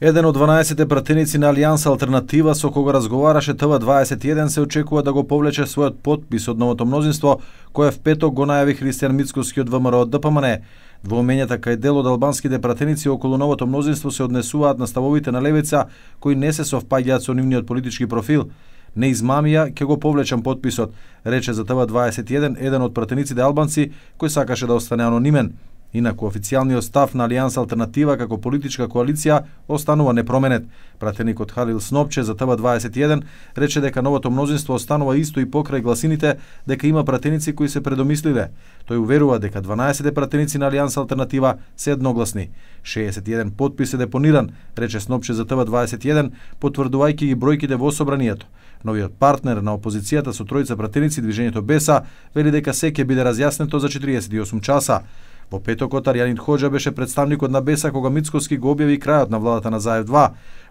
Еден од 12 пратеници на Алијанса Алтернатива со кого разговараше ТВ-21 се очекува да го повлече својот потпис од новото мнозинство, кое в петок го најави Христијан Мицковски од ВМРО ДПМН. Двоумењата кај дел од албанските пратеници околу новото мнозинство се однесуваат на ставовите на Левица, кои не се совпаѓаат со нивниот политички профил. Не измамија, ќе го повлечам потписот, рече за ТВ-21 еден од пратениците албанци кој сакаше да остане анонимен. Инаку, официјалниот став на Алијанса Алтернатива како политичка коалиција останува непроменет. Пратеникот Халил Снопче за ТВ-21 рече дека новото мнозинство останува исто и покрај гласините дека има пратеници кои се предомислиле. Тој уверува дека 12 пратеници на Алијанса Алтернатива се едногласни. 61 потпис е депониран, рече Снопче за ТВ-21, потврдувајќи ги бројките во собранието. Новиот партнер на опозицијата со тројца пратеници Движението Беса вели дека се ќе биде разјаснето за 48 часа. Во петокот, Јанин Хоџа беше представникот на Беса кога Мицковски го објави крајот на владата на Заев 2.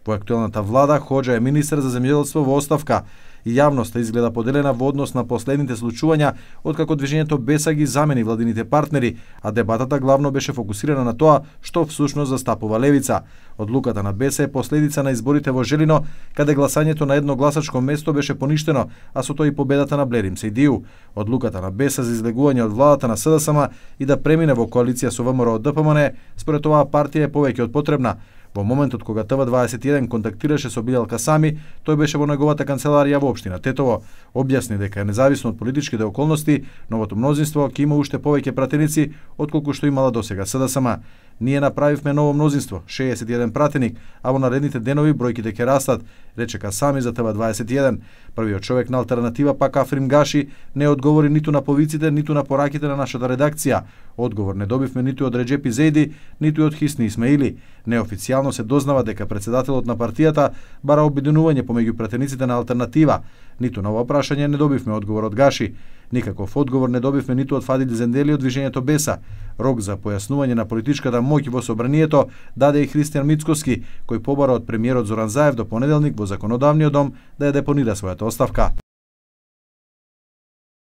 Во актуелната влада, Хоџа е министер за земјоделство во оставка и јавноста изгледа поделена во однос на последните случувања откако Движението Беса ги замени владините партнери, а дебатата главно беше фокусирана на тоа што всушност застапува Левица. Одлуката на Беса е последица на изборите во Желино, каде гласањето на едно гласачко место беше поништено, а со тоа и победата на Блерим Сејдију. Одлуката на Беса за излегување од владата на СДСМ и да премине во коалиција со ВМРО ДПМН, според оваа партија е повеќе од потребна. Во моментот кога ТВ-21 контактираше со Биљал Касами, тој беше во неговата канцеларија во општина Тетово. Објасни дека независно од политичките околности, новото мнозинство ќе има уште повеќе пратеници отколку што имала досега СДСМ. Ние направивме ново мнозинство, 61 пратеник, а во наредните денови бројките ќе растат, рече Касами за ТВ-21. Првиот човек на Алтернатива, пак Африм Гаши, не одговори ниту на повиците, ниту на пораките на нашата редакција. Одговор не добивме ниту од Реджепи Зейди, ниту од Хисни Исмаили. Неофицијално се дознава дека председателот на партијата бара обединување помеѓу пратениците на Алтернатива. Ниту на ова прашање не добивме одговор од Гаши. Никаков одговор не добивме ниту од Фадид Зендели од Движението Беса. Рок за појаснување на политичката моќ во собранието даде и Христијан Мицковски, кој побара од премиерот Зоран Заев до понеделник во законодавниот дом да ја депонира својата оставка.